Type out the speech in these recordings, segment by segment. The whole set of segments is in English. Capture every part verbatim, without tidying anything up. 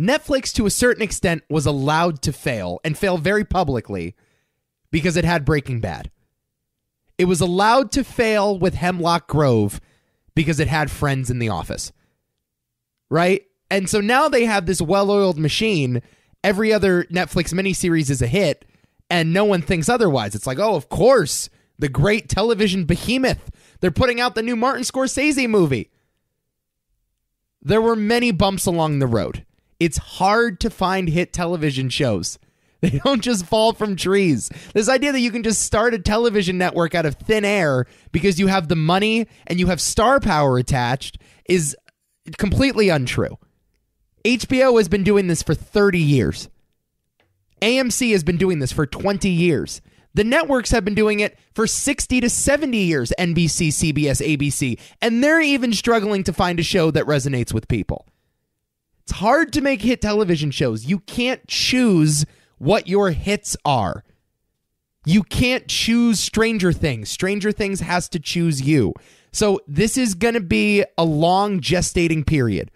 Netflix, to a certain extent, was allowed to fail, and fail very publicly, because it had Breaking Bad. It was allowed to fail with Hemlock Grove because it had Friends in the Office. Right? And so now they have this well-oiled machine. Every other Netflix miniseries is a hit, and no one thinks otherwise. It's like, oh, of course, the great television behemoth. They're putting out the new Martin Scorsese movie. There were many bumps along the road. It's hard to find hit television shows. They don't just fall from trees. This idea that you can just start a television network out of thin air because you have the money and you have star power attached is completely untrue. H B O has been doing this for thirty years. A M C has been doing this for twenty years. The networks have been doing it for sixty to seventy years, N B C, C B S, A B C, and they're even struggling to find a show that resonates with people. It's hard to make hit television shows. You can't choose what your hits are. You can't choose Stranger Things. Stranger Things has to choose you. So this is going to be a long gestating period,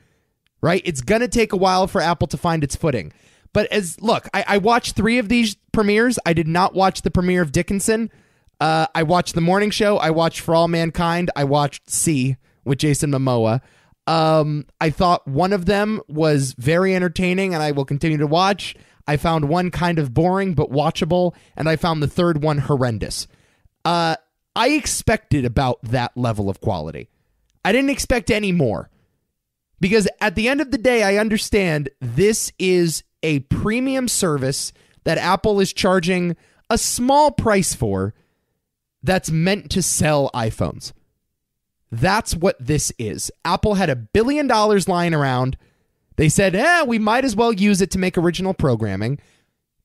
right? It's going to take a while for Apple to find its footing. But as look, I, I watched three of these premieres. I did not watch the premiere of Dickinson. Uh, I watched The Morning Show. I watched For All Mankind. I watched See with Jason Momoa. Um, I thought one of them was very entertaining, and I will continue to watch. I found one kind of boring but watchable, and I found the third one horrendous. Uh, I expected about that level of quality. I didn't expect any more. Because at the end of the day, I understand this is a premium service that Apple is charging a small price for that's meant to sell iPhones. That's what this is. Apple had a billion dollars lying around. They said, eh, we might as well use it to make original programming,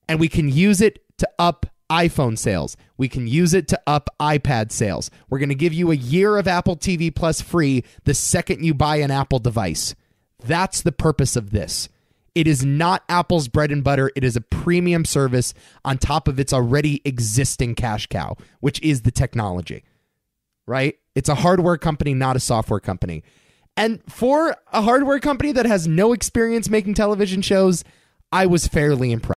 and we can use it to up iPhone sales. We can use it to up iPad sales. We're going to give you a year of Apple T V Plus free the second you buy an Apple device. That's the purpose of this. It is not Apple's bread and butter. It is a premium service on top of its already existing cash cow, which is the technology, right? It's a hardware company, not a software company. And for a hardware company that has no experience making television shows, I was fairly impressed.